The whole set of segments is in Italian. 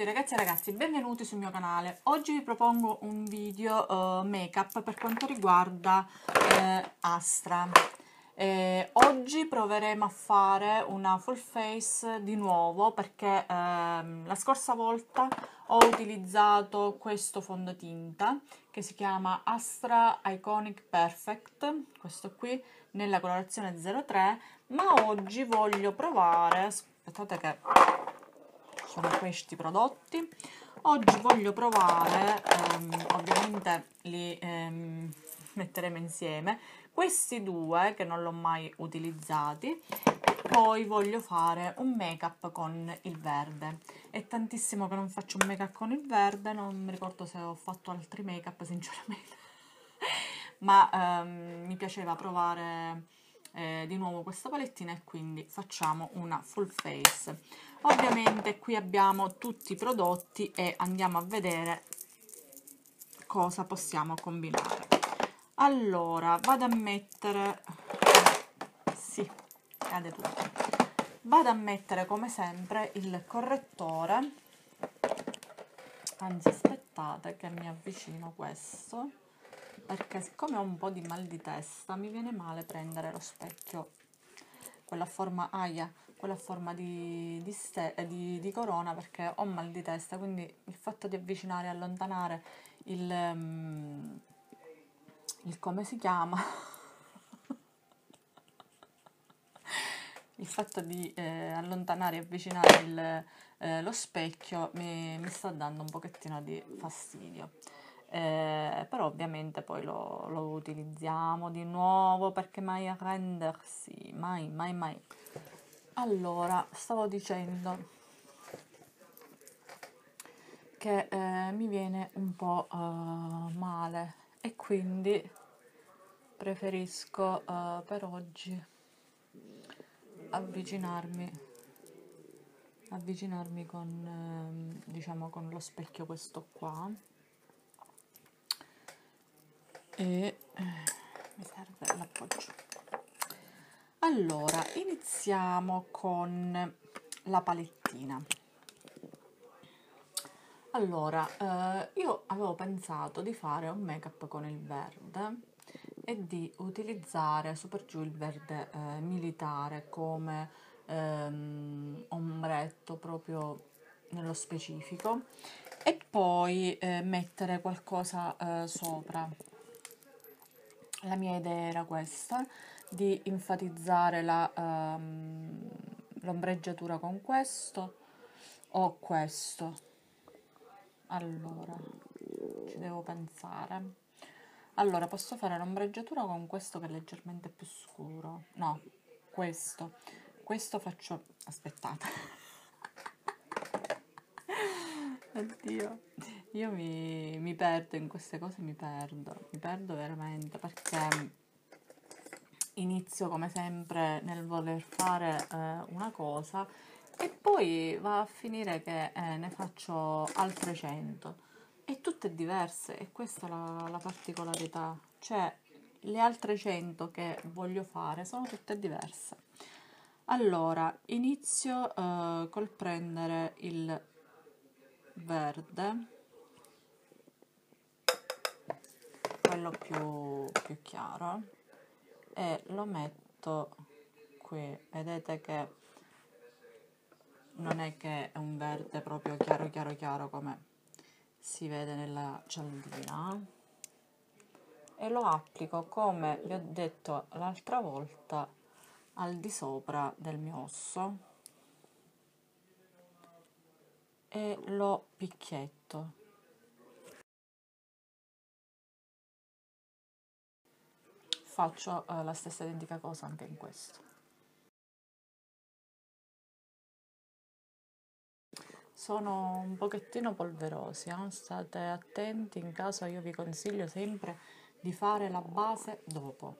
tutti ragazzi e ragazzi, benvenuti sul mio canale. Oggi vi propongo un video make-up per quanto riguarda Astra. Oggi proveremo a fare una full face di nuovo perché la scorsa volta ho utilizzato questo fondotinta che si chiama Astra Iconic Perfect, questo qui, nella colorazione 03, ma oggi voglio provare, aspettate che sono questi prodotti, oggi voglio provare, ovviamente li metteremo insieme, questi due che non l'ho mai utilizzati, e poi voglio fare un make up con il verde. È tantissimo che non faccio un make up con il verde, non mi ricordo se ho fatto altri make up sinceramente, ma mi piaceva provare di nuovo questa palettina e quindi facciamo una full face. Ovviamente qui abbiamo tutti i prodotti e andiamo a vedere cosa possiamo combinare. Allora, vado a mettere, sì, cade tutto, vado a mettere come sempre il correttore, anzi aspettate che mi avvicino questo, perché siccome ho un po' di mal di testa mi viene male prendere lo specchio, quella forma aia, quella forma di corona, perché ho mal di testa, quindi il fatto di avvicinare e allontanare il come si chiama il fatto di allontanare e avvicinare lo specchio mi sta dando un pochettino di fastidio, però ovviamente poi lo utilizziamo di nuovo, perché mai arrendersi, mai. Allora, stavo dicendo che mi viene un po' male e quindi preferisco per oggi avvicinarmi con diciamo con lo specchio questo qua, e mi serve l'appoggio. Allora, iniziamo con la palettina. Allora, io avevo pensato di fare un make-up con il verde e di utilizzare super giù il verde militare come ombretto proprio nello specifico, e poi mettere qualcosa sopra. La mia idea era questa, di enfatizzare l'ombreggiatura con questo o questo. Allora, ci devo pensare. Allora, posso fare l'ombreggiatura con questo che è leggermente più scuro. No, questo. Questo faccio... Aspettate. Oddio. Io mi perdo in queste cose, mi perdo veramente, perché inizio come sempre nel voler fare una cosa e poi va a finire che ne faccio altre 100 e tutte diverse, e questa è la particolarità, cioè le altre 100 che voglio fare sono tutte diverse. Allora, inizio col prendere il verde, quello più chiaro, e lo metto qui. Vedete che non è che è un verde proprio chiaro come si vede nella cialdina, e lo applico, come vi ho detto l'altra volta, al di sopra del mio osso e lo picchietto. Faccio la stessa identica cosa anche in questo. Sono un pochettino polverosi, state attenti in caso. Io vi consiglio sempre di fare la base dopo.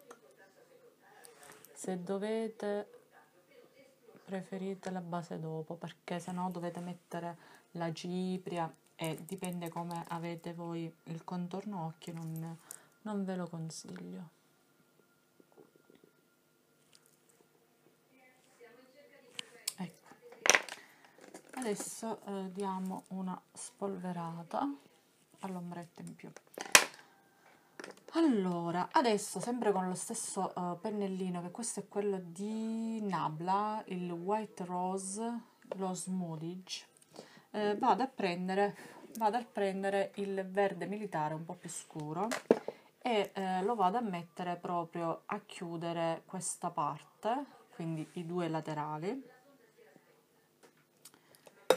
Se dovete, preferite la base dopo, perché sennò dovete mettere la cipria e dipende come avete voi il contorno occhi, non ve lo consiglio. adesso diamo una spolverata all'ombretta in più. Allora, adesso sempre con lo stesso pennellino, che questo è quello di Nabla, il White Rose, lo Smoothage, vado a prendere il verde militare un po' più scuro e lo vado a mettere proprio a chiudere questa parte, quindi i due laterali.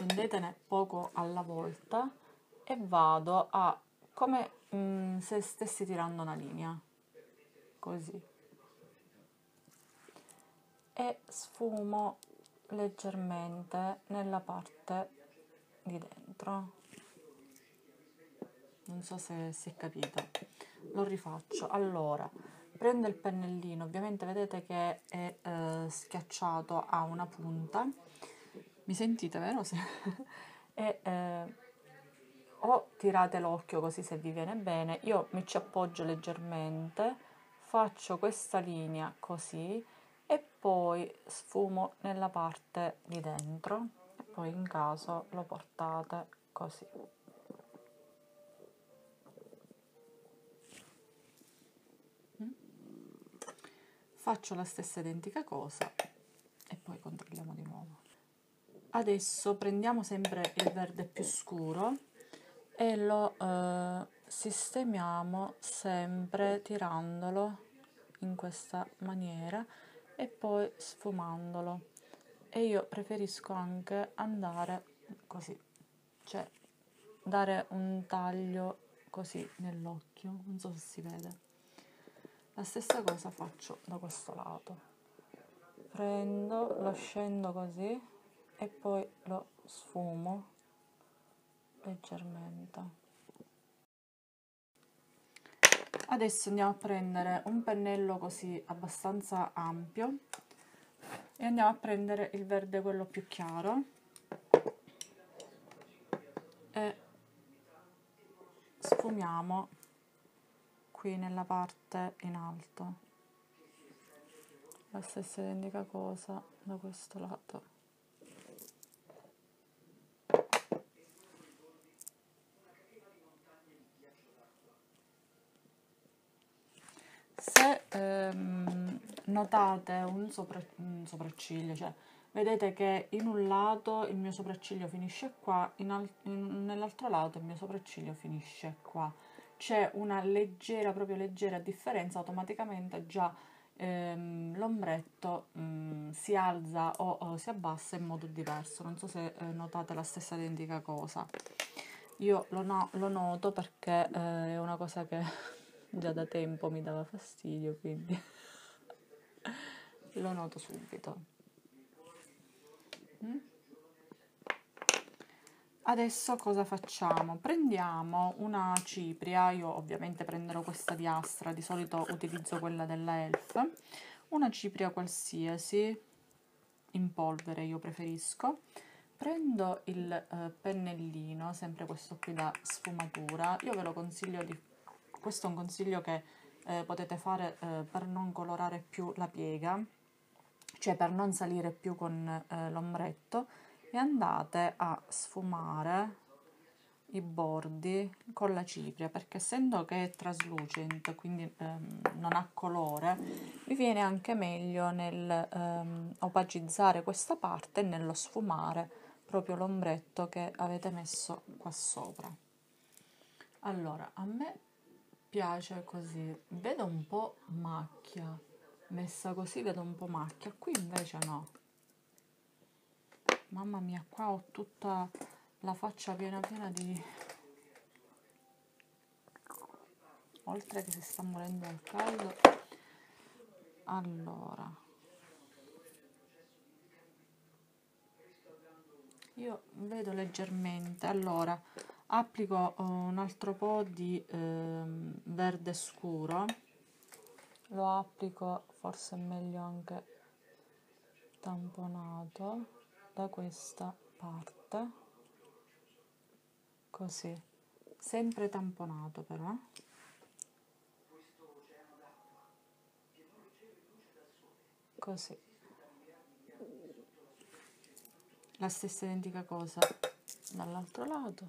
Prendetene poco alla volta e vado a come se stessi tirando una linea, così, e sfumo leggermente nella parte di dentro. Non so se si è capito, lo rifaccio. Allora, prendo il pennellino, ovviamente vedete che è schiacciato a una punta, mi sentite, vero? E o tirate l'occhio così se vi viene bene. Io mi ci appoggio leggermente, faccio questa linea così e poi sfumo nella parte di dentro e poi in caso lo portate così. Faccio la stessa identica cosa e poi controlliamo di nuovo. Adesso prendiamo sempre il verde più scuro e lo sistemiamo sempre tirandolo in questa maniera e poi sfumandolo, e io preferisco anche andare così, cioè dare un taglio così nell'occhio, non so se si vede. La stessa cosa faccio da questo lato, prendo, lo scendo così e poi lo sfumo leggermente. Adesso andiamo a prendere un pennello così abbastanza ampio e andiamo a prendere il verde, quello più chiaro, e sfumiamo qui nella parte in alto, la stessa identica cosa da questo lato. Se notate un sopracciglio, cioè vedete che in un lato il mio sopracciglio finisce qua, nell'altro lato il mio sopracciglio finisce qua, c'è una leggera, proprio leggera differenza, automaticamente già l'ombretto si alza o si abbassa in modo diverso. Non so se notate la stessa identica cosa, io lo noto perché è una cosa che già da tempo mi dava fastidio, quindi lo noto subito. Adesso cosa facciamo? Prendiamo una cipria, io ovviamente prenderò questa di Astra, di solito utilizzo quella della Elf, una cipria qualsiasi, in polvere io preferisco. Prendo il pennellino, sempre questo qui da sfumatura, io ve lo consiglio di... Questo è un consiglio che potete fare per non colorare più la piega, cioè per non salire più con l'ombretto, e andate a sfumare i bordi con la cipria, perché essendo che è traslucent, quindi non ha colore, vi viene anche meglio nel opacizzare questa parte e nello sfumare proprio l'ombretto che avete messo qua sopra. Allora, a me piace così, vedo un po' macchia, messa così vedo un po' macchia, qui invece no, mamma mia, qua ho tutta la faccia piena piena di, oltre che si sta morendo al caldo. Allora, io vedo leggermente, allora applico un altro po' di verde scuro, lo applico, forse è meglio anche tamponato da questa parte, così, sempre tamponato però. Così. la stessa identica cosa dall'altro lato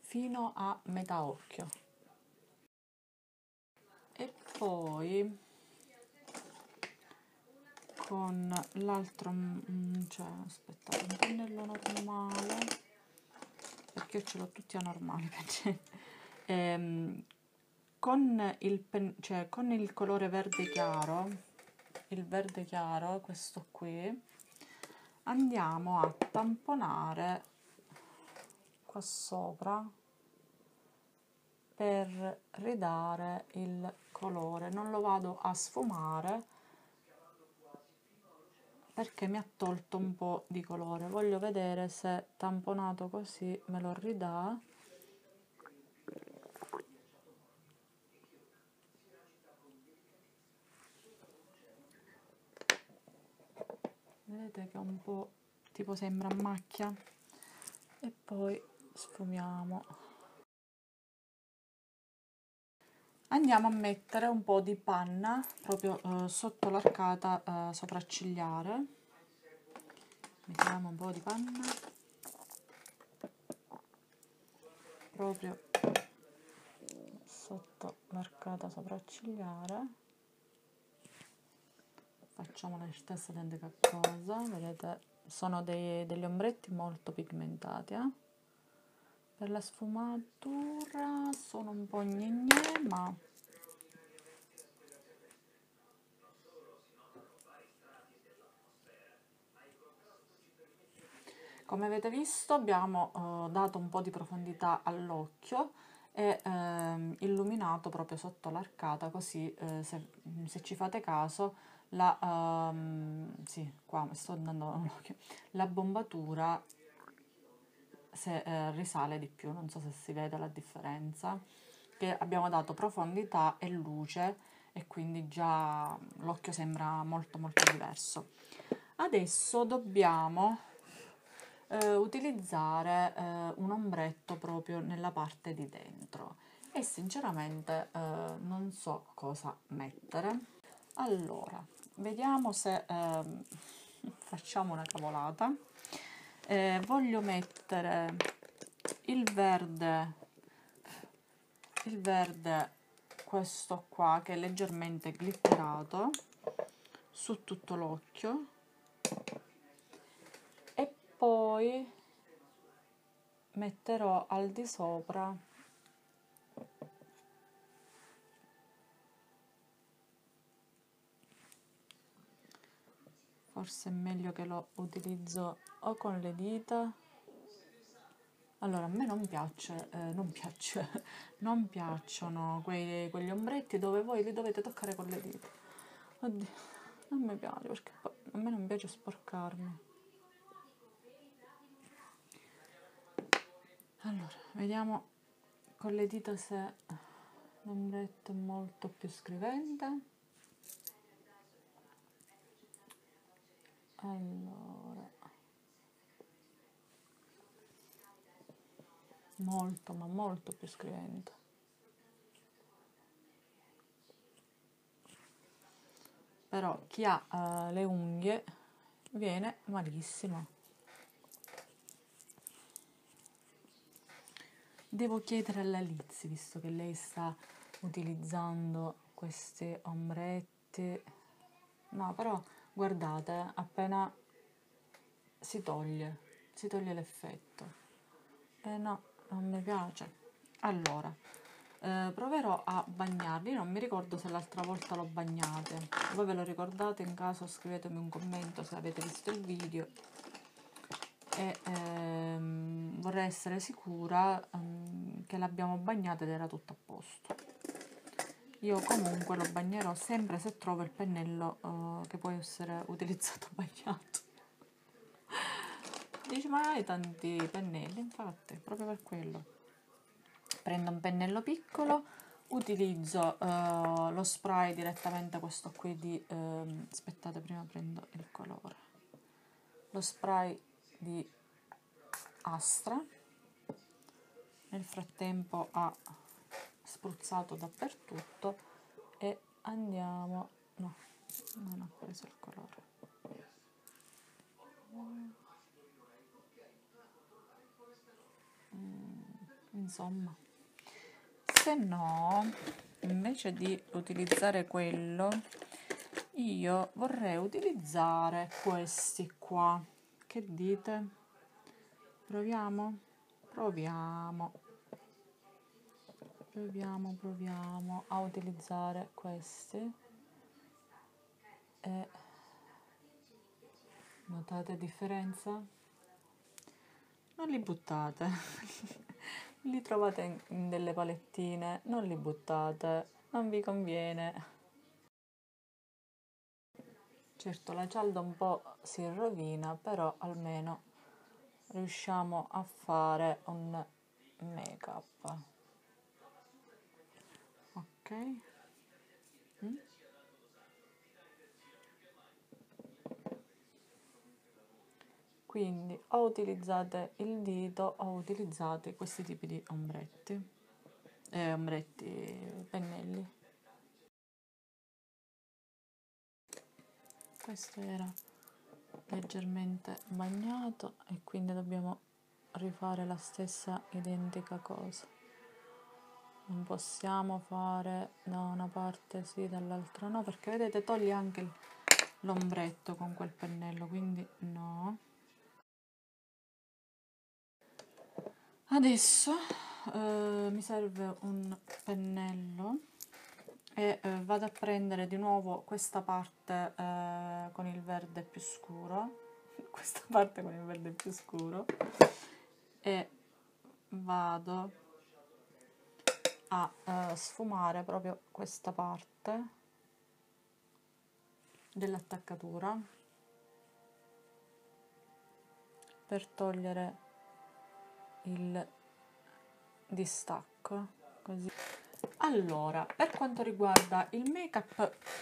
fino a metà occhio e poi con l'altro, cioè aspettate, un pennello normale perché io ce l'ho tutti a normale con il con il colore verde chiaro, il verde chiaro, questo qui, andiamo a tamponare qua sopra per ridare il colore. Non lo vado a sfumare perché mi ha tolto un po' di colore. Voglio vedere se tamponato così me lo ridà. Vedete che è un po' tipo sembra macchia. E poi sfumiamo. Andiamo a mettere un po' di panna proprio sotto l'arcata sopraccigliare. Mettiamo un po' di panna proprio sotto l'arcata sopraccigliare. Facciamo la stessa identica cosa, vedete, sono degli ombretti molto pigmentati, Per la sfumatura sono un po' gnegne, ma come avete visto abbiamo dato un po' di profondità all'occhio e illuminato proprio sotto l'arcata, così se ci fate caso qua sto andando un occhio, la bombatura risale di più, non so se si vede la differenza, che abbiamo dato profondità e luce e quindi già l'occhio sembra molto molto diverso. Adesso dobbiamo utilizzare un ombretto proprio nella parte di dentro e sinceramente non so cosa mettere. Allora, vediamo se facciamo una cavolata. Voglio mettere il verde questo qua che è leggermente glitterato su tutto l'occhio e poi metterò al di sopra . Forse è meglio che lo utilizzo o con le dita. Allora, a me non piacciono quegli ombretti dove voi li dovete toccare con le dita. Oddio, non mi piace perché a me non piace sporcarmi. Allora, vediamo con le dita se l'ombretto è molto più scrivente. Allora, molto ma molto più scrivente. Però chi ha le unghie viene malissimo. Devo chiedere alla Lizzie, visto che lei sta utilizzando questi ombretti. No, però guardate, appena si toglie l'effetto. No, non mi piace. Allora, proverò a bagnarli, non mi ricordo se l'altra volta l'ho bagnate. Voi ve lo ricordate? In caso scrivetemi un commento se avete visto il video. E vorrei essere sicura che l'abbiamo bagnata ed era tutto a posto. Io comunque lo bagnerò sempre se trovo il pennello che può essere utilizzato bagnato. Dici, ma hai tanti pennelli? Infatti, proprio per quello. Prendo un pennello piccolo, utilizzo lo spray direttamente, questo qui di... aspettate, prima prendo il colore. Lo spray di Astra. Nel frattempo ha spruzzato dappertutto e andiamo, no, Non ho preso il colore. Insomma, se no, invece di utilizzare quello, io vorrei utilizzare questi qua. Che dite? Proviamo? Proviamo a utilizzare questi. E notate differenza? Non li buttate. Li trovate in delle palettine, non li buttate, non vi conviene. Certo, la cialda un po' si rovina, però almeno riusciamo a fare un make-up. Ok? Quindi o utilizzate il dito o utilizzate questi tipi di ombretti, pennelli. Questo era leggermente bagnato e quindi dobbiamo rifare la stessa identica cosa. Non possiamo fare da una parte sì, dall'altra no, perché vedete toglie anche l'ombretto con quel pennello, quindi no. Adesso mi serve un pennello e vado a prendere di nuovo questa parte con il verde più scuro, e vado a sfumare proprio questa parte dell'attaccatura per togliere il distacco, così. Allora, per quanto riguarda il make up,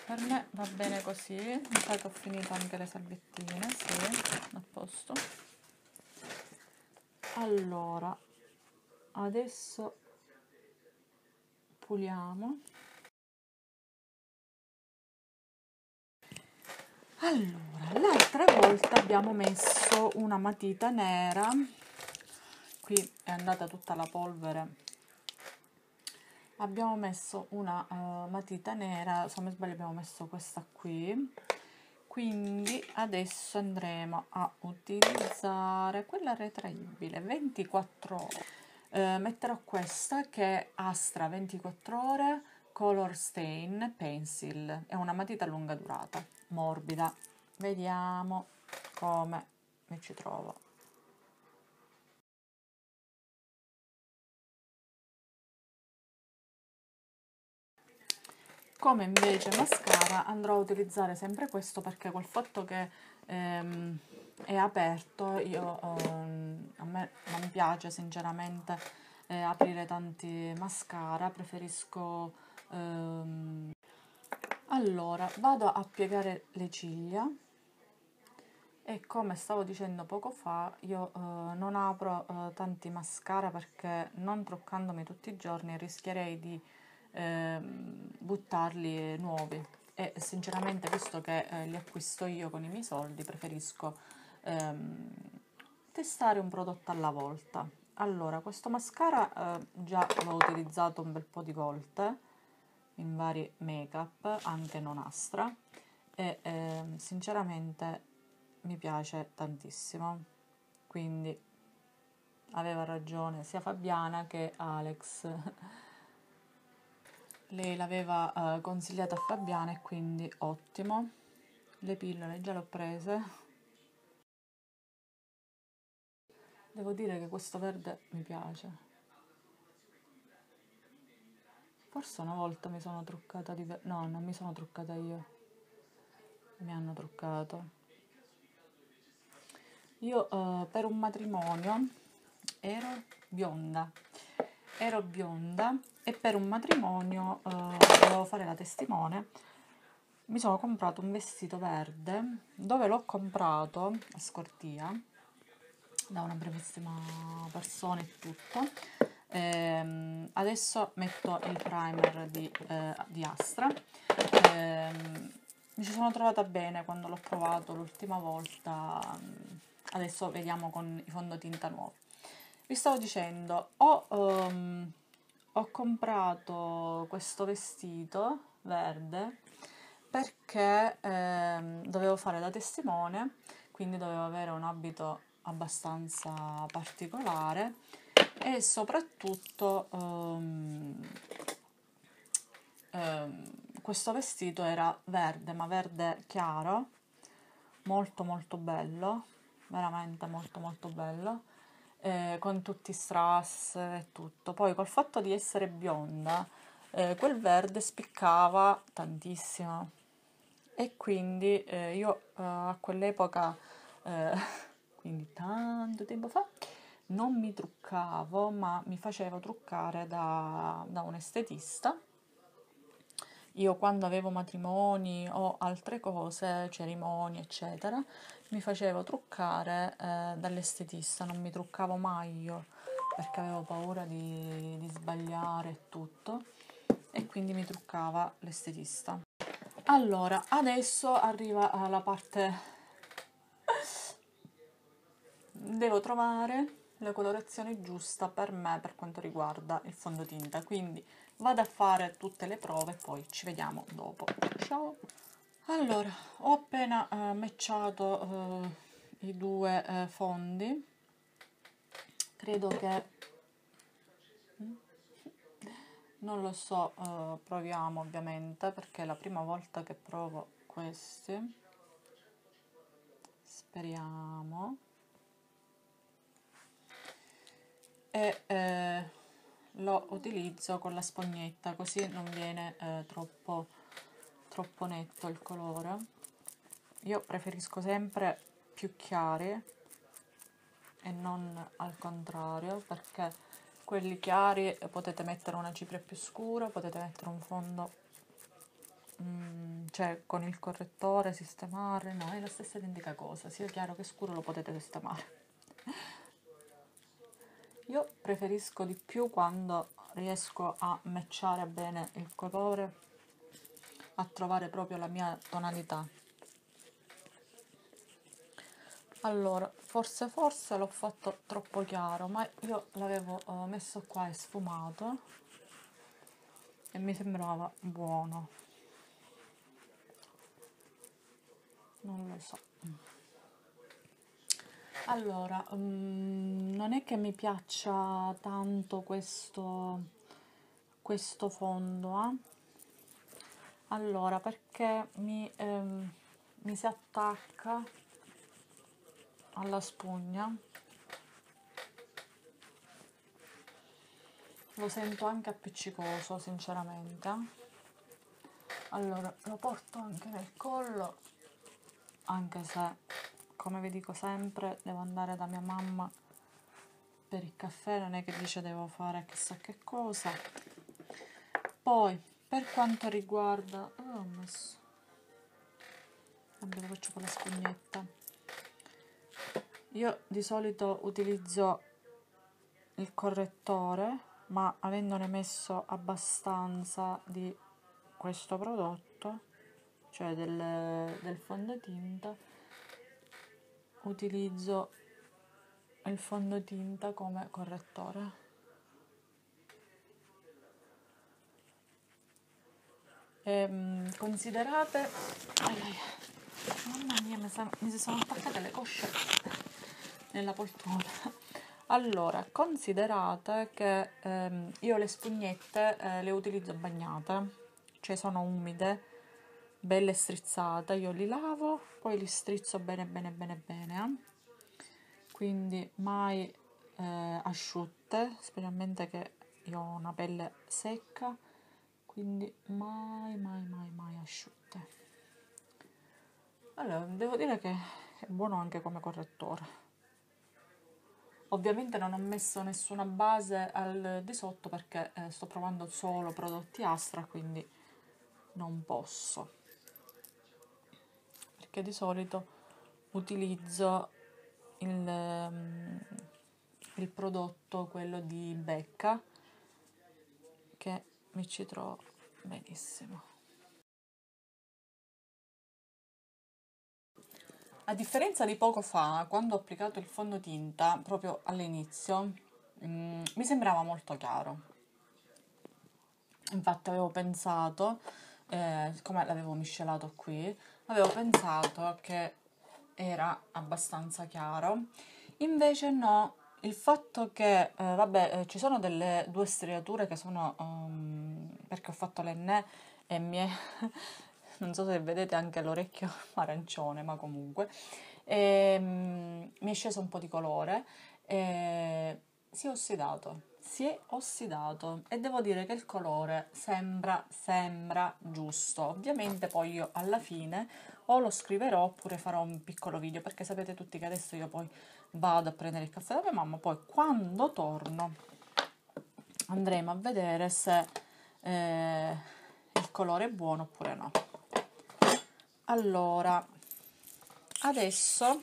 per me va bene così. Intanto ho finito anche le salviettine, sì, a posto. Allora, adesso puliamo. Allora, l'altra volta abbiamo messo una matita nera. Qui è andata tutta la polvere, abbiamo messo una matita nera, se non mi sbaglio abbiamo messo questa qui, quindi adesso andremo a utilizzare quella retraibile 24 ore. Metterò questa che è Astra 24 ore Color Stain Pencil, è una matita lunga durata, morbida, vediamo come mi ci trovo. Come invece mascara andrò a utilizzare sempre questo, perché col fatto che è aperto, io, a me non piace sinceramente aprire tanti mascara, preferisco... Allora, vado a piegare le ciglia e come stavo dicendo poco fa, io non apro tanti mascara perché non truccandomi tutti i giorni rischierei di... buttarli nuovi e sinceramente, visto che li acquisto io con i miei soldi, preferisco testare un prodotto alla volta. Allora, questo mascara già l'ho utilizzato un bel po' di volte in vari make up, anche non Astra, e sinceramente mi piace tantissimo, quindi aveva ragione sia Fabiana che Alex. Lei l'aveva consigliata a Fabiana e quindi ottimo. Le pillole già le ho prese. Devo dire che questo verde mi piace. Forse una volta mi sono truccata di... No, non mi sono truccata io. Mi hanno truccato. Io per un matrimonio ero bionda. E per un matrimonio dovevo fare la testimone, mi sono comprato un vestito verde, dove l'ho comprato a Scortia da una brevissima persona e tutto. Adesso metto il primer di Astra. Mi mi ci sono trovata bene quando l'ho provato l'ultima volta. Adesso vediamo con i fondotinta nuovi. Vi stavo dicendo, ho comprato questo vestito verde perché dovevo fare da testimone, quindi dovevo avere un abito abbastanza particolare e soprattutto questo vestito era verde, ma verde chiaro, molto molto bello, veramente molto molto bello, con tutti i strass e tutto. Poi col fatto di essere bionda, quel verde spiccava tantissimo e quindi io a quell'epoca, quindi tanto tempo fa, non mi truccavo, ma mi facevo truccare da un estetista. Io quando avevo matrimoni o altre cose, cerimonie eccetera, mi facevo truccare dall'estetista, non mi truccavo mai io perché avevo paura di sbagliare e tutto, e quindi mi truccava l'estetista. Allora, adesso arriva la parte... Devo trovare la colorazione giusta per me per quanto riguarda il fondotinta, quindi vado a fare tutte le prove e poi ci vediamo dopo. Ciao! Allora, ho appena matchato i due fondi, credo che... non lo so, proviamo ovviamente perché è la prima volta che provo questi, speriamo. E lo utilizzo con la spugnetta, così non viene troppo netto il colore. Io preferisco sempre più chiari e non al contrario, perché quelli chiari potete mettere una cipria più scura, potete mettere un fondo cioè con il correttore sistemare, no, è la stessa identica cosa, sia chiaro che scuro lo potete sistemare. Io preferisco di più quando riesco a matchare bene il colore, a trovare proprio la mia tonalità. Allora, forse l'ho fatto troppo chiaro, ma io l'avevo messo qua e sfumato e mi sembrava buono. Non lo so. Allora, non è che mi piaccia tanto questo fondo, Allora, perché mi si attacca alla spugna, lo sento anche appiccicoso sinceramente. Allora, lo porto anche nel collo, anche se... come vi dico sempre, devo andare da mia mamma per il caffè, non è che dice devo fare chissà che cosa. Poi, per quanto riguarda... ho messo... vabbè, lo faccio con la spugnetta. Io di solito utilizzo il correttore, ma avendone messo abbastanza di questo prodotto, cioè del fondotinta, utilizzo il fondotinta come correttore. E considerate, mamma mia, mi si sono attaccate le cosce nella poltrona. Allora, considerate che io le spugnette le utilizzo bagnate, cioè sono umide, belle strizzate, io li lavo, poi li strizzo bene bene bene bene, quindi mai asciutte, specialmente che io ho una pelle secca, quindi mai mai mai mai asciutte. Allora, devo dire che è buono anche come correttore. Ovviamente non ho messo nessuna base al di sotto perché sto provando solo prodotti Astra, quindi non posso. Che di solito utilizzo il prodotto, quello di Becca, che mi ci trovo benissimo. A differenza di poco fa, quando ho applicato il fondo tinta, proprio all'inizio, mi sembrava molto chiaro. Infatti avevo pensato, siccome l'avevo miscelato qui, avevo pensato che era abbastanza chiaro. Invece no, il fatto che, ci sono delle due striature che sono, perché ho fatto l'ennè e mi è... non so se vedete anche l'orecchio arancione, ma comunque mi è sceso un po' di colore e si è ossidato e devo dire che il colore sembra giusto. Ovviamente poi io alla fine o lo scriverò oppure farò un piccolo video, perché sapete tutti che adesso io poi vado a prendere il caffè da mia mamma, poi quando torno andremo a vedere se il colore è buono oppure no. Allora, adesso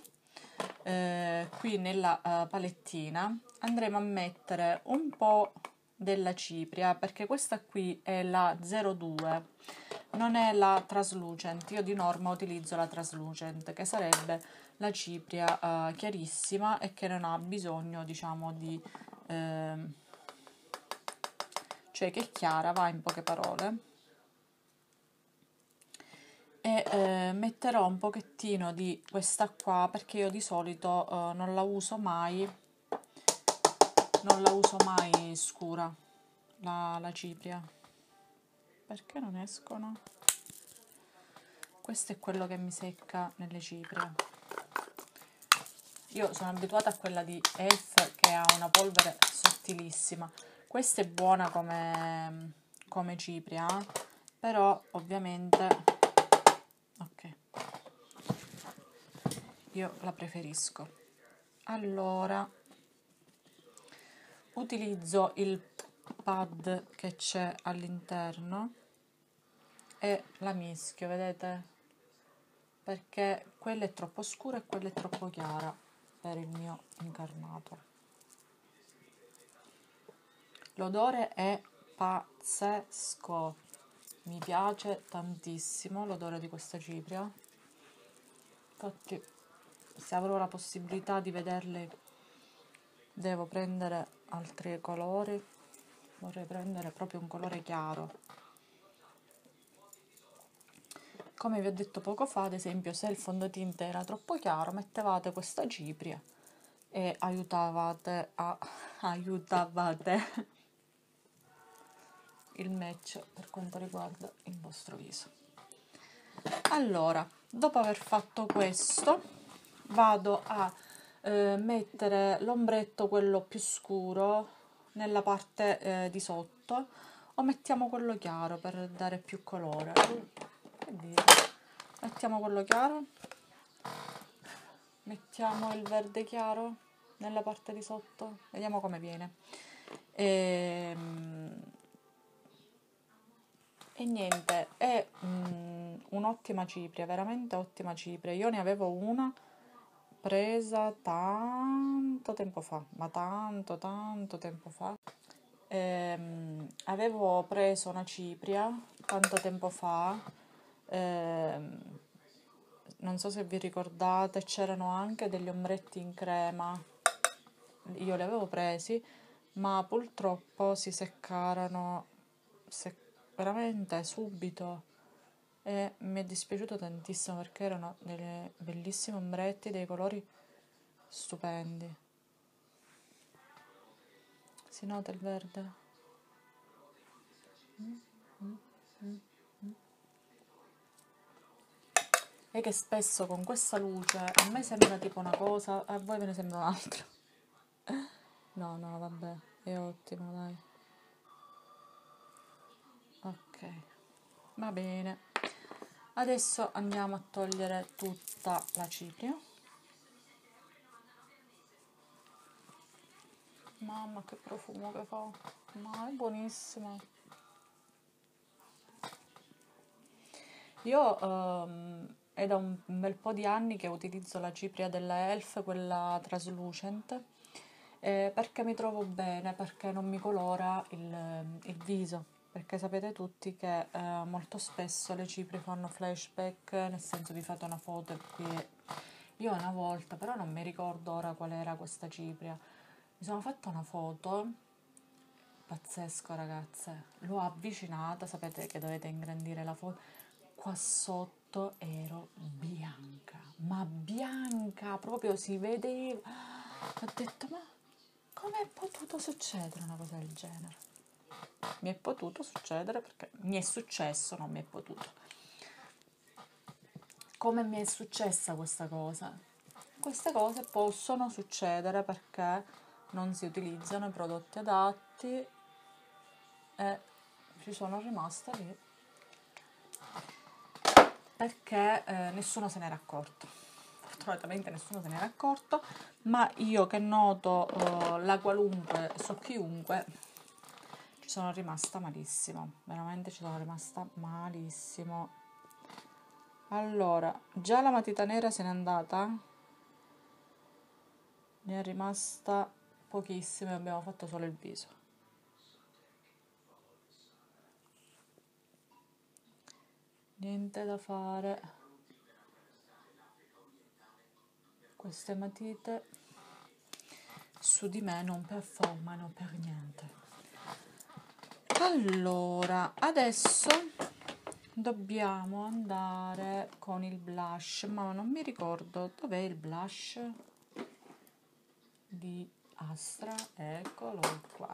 qui nella palettina andremo a mettere un po' della cipria, perché questa qui è la 02, non è la Translucent. Io di norma utilizzo la Translucent, che sarebbe la cipria chiarissima e che non ha bisogno, diciamo, di... cioè che è chiara, va, in poche parole. E metterò un pochettino di questa qua, perché io di solito non la uso mai scura, la cipria. Perché non escono? Questo è quello che mi secca nelle ciprie. Io sono abituata a quella di Elf, che ha una polvere sottilissima. Questa è buona come cipria, però ovviamente... ok, io la preferisco. Allora, utilizzo il pad che c'è all'interno e la mischio, vedete? Perché quella è troppo scura e quella è troppo chiara per il mio incarnato. L'odore è pazzesco. Mi piace tantissimo l'odore di questa cipria, infatti se avrò la possibilità di vederle devo prendere altri colori, vorrei prendere proprio un colore chiaro. Come vi ho detto poco fa, ad esempio, se il fondotinta era troppo chiaro mettevate questa cipria e aiutavate il match per quanto riguarda il vostro viso. Allora, dopo aver fatto questo vado a mettere l'ombretto, quello più scuro, nella parte di sotto, o mettiamo quello chiaro per dare più colore. Che dire, mettiamo quello chiaro, mettiamo il verde chiaro nella parte di sotto, vediamo come viene. E niente, è un'ottima cipria, veramente ottima cipria. Io ne avevo una presa tanto tempo fa, ma tanto tempo fa. Avevo preso una cipria tanto tempo fa, non so se vi ricordate, c'erano anche degli ombretti in crema, io li avevo presi, ma purtroppo si seccarono veramente subito e mi è dispiaciuto tantissimo, perché erano delle bellissime ombretti, dei colori stupendi. Si nota il verde? E che spesso con questa luce a me sembra tipo una cosa, a voi ve ne sembra un'altra. No, vabbè, è ottimo, dai. Ok, va bene, adesso andiamo a togliere tutta la cipria. Mamma, che profumo che fa, ma è buonissima. Io è da un bel po' di anni che utilizzo la cipria della Elf, quella Translucent, perché mi trovo bene, perché non mi colora il viso. Perché sapete tutti che molto spesso le ciprie fanno flashback, nel senso vi fate una foto e qui Io una volta, però non mi ricordo ora qual era questa cipria, mi sono fatta una foto, pazzesco ragazze, l'ho avvicinata, sapete che dovete ingrandire la foto, qua sotto ero bianca, ma bianca, proprio si vedeva, ho detto ma com'è potuto succedere una cosa del genere? Mi è potuto succedere perché mi è successo, non mi è potuto. Come mi è successa questa cosa? Queste cose possono succedere perché non si utilizzano i prodotti adatti e ci sono rimasta lì perché nessuno se n'era accorto. Fortunatamente nessuno se n'era accorto, ma io che noto la qualunque so chiunque, ci sono rimasta malissimo, veramente ci sono rimasta malissimo. Allora, già la matita nera se n'è andata, ne è rimasta pochissima e abbiamo fatto solo il viso. Niente da fare. Queste matite su di me non performano per niente. Allora, adesso dobbiamo andare con il blush, ma non mi ricordo dov'è il blush di Astra, eccolo qua.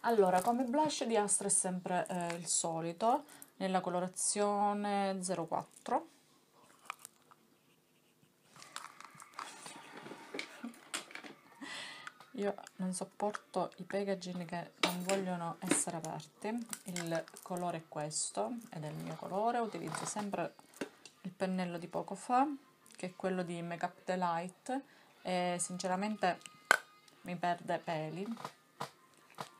Allora, come blush di Astra è sempre il solito, nella colorazione 04. Io non sopporto i packaging che non vogliono essere aperti, il colore è questo ed è il mio colore, utilizzo sempre il pennello di poco fa che è quello di Makeup Delight e sinceramente mi perde peli.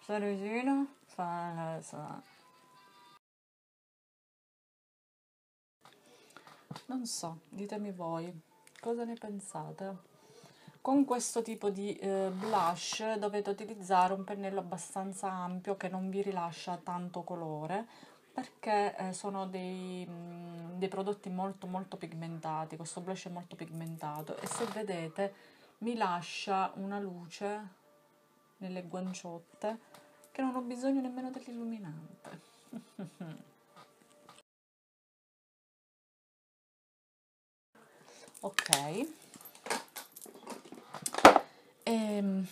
Sono vicino, non so, ditemi voi cosa ne pensate. Con questo tipo di blush dovete utilizzare un pennello abbastanza ampio che non vi rilascia tanto colore perché sono dei prodotti molto pigmentati, questo blush è molto pigmentato e se vedete mi lascia una luce nelle guanciotte che non ho bisogno nemmeno dell'illuminante. Ok. E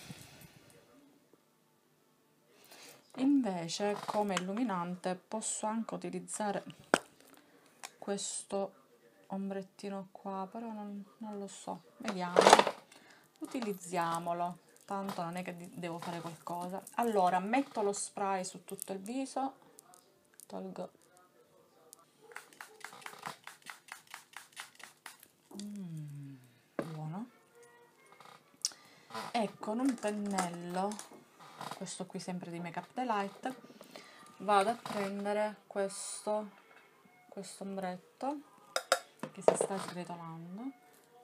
invece come illuminante posso anche utilizzare questo ombrettino qua, però non lo so, vediamo, utilizziamolo, tanto non è che devo fare qualcosa. Allora metto lo spray su tutto il viso, tolgo e con un pennello, questo qui sempre di Makeup Delight, vado a prendere questo ombretto che si sta sgretolando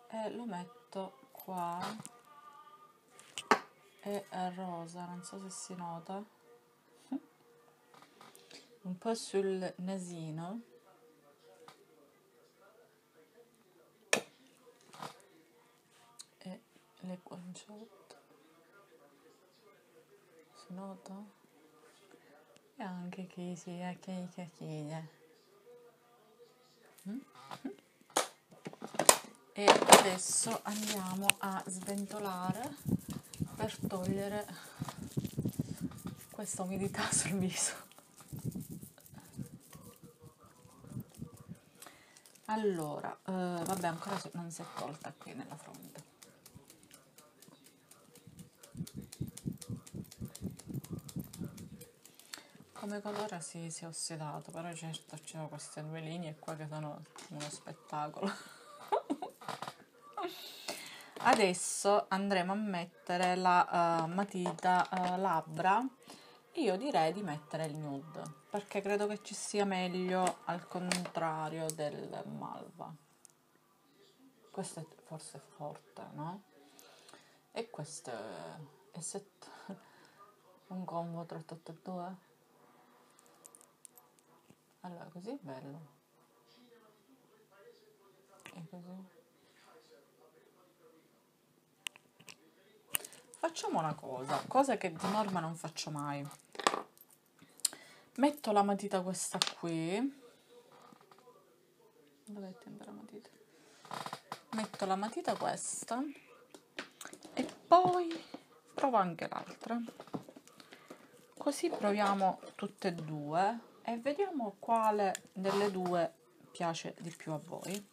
e lo metto qua, è rosa, non so se si nota, un po' sul nasino. Le guanciotte, si nota? E anche chi si è chiede. E adesso andiamo a sventolare per togliere questa umidità sul viso. Allora, vabbè, ancora non si è tolta qui nella fronte. Come colore si è ossidato, però certo ci sono queste due linee qua che sono uno spettacolo. Adesso andremo a mettere la matita labbra. Io direi di mettere il nude perché credo che ci sia meglio al contrario del malva. Questo è forse forte, no? E questo è un combo tra tutte e due. Allora, così è bello. E così. Facciamo una cosa, cosa che di norma non faccio mai. Metto la matita questa qui. Dov'è la matita? Metto la matita questa e poi provo anche l'altra. Così proviamo tutte e due e vediamo quale delle due piace di più a voi.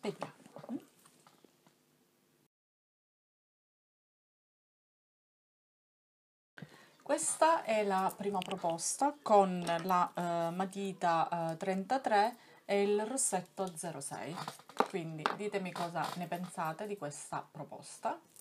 Vediamo. Questa è la prima proposta con la matita 33 e il rossetto 06. Quindi ditemi cosa ne pensate di questa proposta.